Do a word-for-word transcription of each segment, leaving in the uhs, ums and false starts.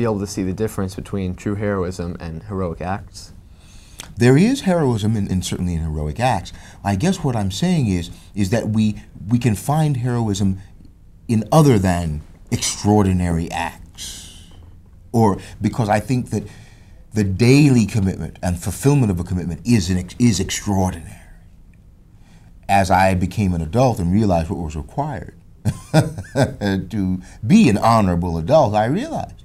be able to see the difference between true heroism and heroic acts? There is heroism, and in, in certainly in heroic acts. I guess what I'm saying is, is that we, we can find heroism in other than extraordinary acts. Or because I think that the daily commitment and fulfillment of a commitment is, an, is extraordinary. As I became an adult and realized what was required to be an honorable adult, I realized.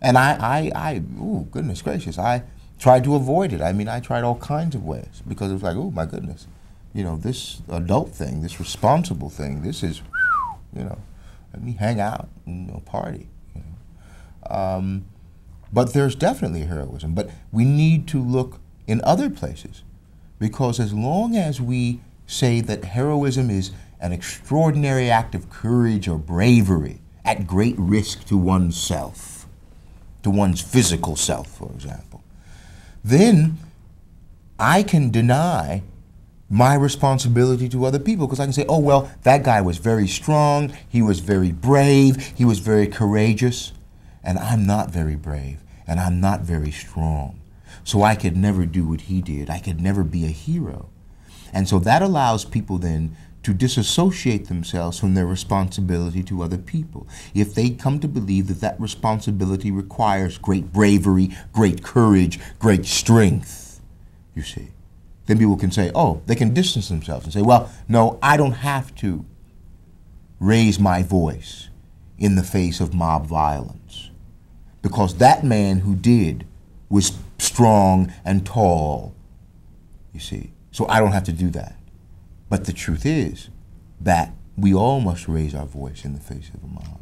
And I, I, I oh, goodness gracious, I tried to avoid it. I mean, I tried all kinds of ways because it was like, oh, my goodness, you know, this adult thing, this responsible thing, this is, you know, let me hang out and, you know, party. You know? Um, but there's definitely heroism. But we need to look in other places, because as long as we say that heroism is an extraordinary act of courage or bravery at great risk to oneself, to one's physical self, for example, then I can deny my responsibility to other people, because I can say, oh, well, that guy was very strong, he was very brave, he was very courageous, and I'm not very brave, and I'm not very strong. So I could never do what he did. I could never be a hero. And so that allows people then to disassociate themselves from their responsibility to other people. If they come to believe that that responsibility requires great bravery, great courage, great strength, you see, then people can say, oh, they can distance themselves and say, well, no, I don't have to raise my voice in the face of mob violence, because that man who did was strong and tall, you see. So I don't have to do that. But the truth is that we all must raise our voice in the face of a mob.